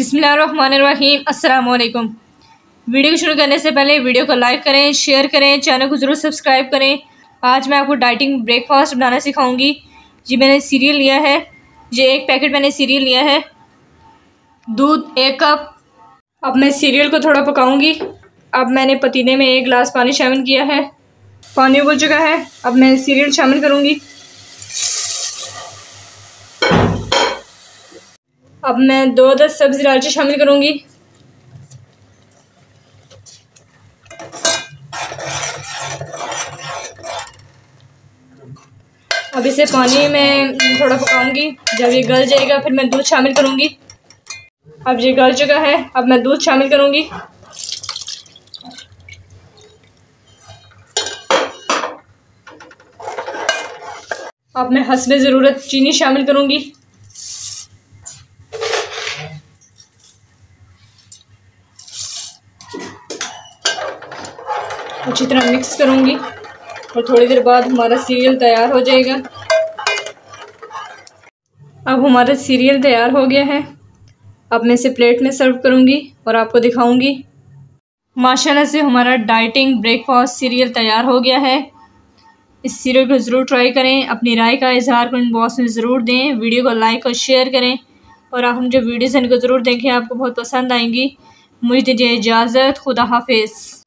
बिस्मिल्लाहिर्रहमानिर्रहीम, अस्सलाम वालेकुम। वीडियो को शुरू करने से पहले वीडियो को लाइक करें, शेयर करें, चैनल को ज़रूर सब्सक्राइब करें। आज मैं आपको डाइटिंग ब्रेकफास्ट बनाना सिखाऊंगी। जी मैंने सीरियल लिया है, ये एक पैकेट मैंने सीरियल लिया है, दूध 1 कप। अब मैं सीरियल को थोड़ा पकाऊँगी। अब मैंने पतीले में 1 गिलास पानी शामिल किया है। पानी उबल चुका है, अब मैं सीरियल शामिल करूँगी। अब मैं 2-10 सब्ज़ी इलायची शामिल करूँगी। अब इसे पानी में थोड़ा पकाऊँगी। जब ये गल जाएगा फिर मैं दूध शामिल करूँगी। अब ये गल चुका है, अब मैं दूध शामिल करूँगी। अब मैं हस्बे ज़रूरत चीनी शामिल करूँगी। अच्छी तरह मिक्स करूँगी और थोड़ी देर बाद हमारा सीरियल तैयार हो जाएगा। अब हमारा सीरियल तैयार हो गया है। अब मैं इसे प्लेट में सर्व करूँगी और आपको दिखाऊँगी। माशाल्लाह से हमारा डाइटिंग ब्रेकफास्ट सीरियल तैयार हो गया है। इस सीरियल को ज़रूर ट्राई करें। अपनी राय का इजहार कमेंट बॉक्स में ज़रूर दें। वीडियो को लाइक और शेयर करें और हम जो वीडियोज़ हैं इनको ज़रूर देखें, आपको बहुत पसंद आएंगी। मुझे दीजिए इजाज़त, खुदा हाफिज़।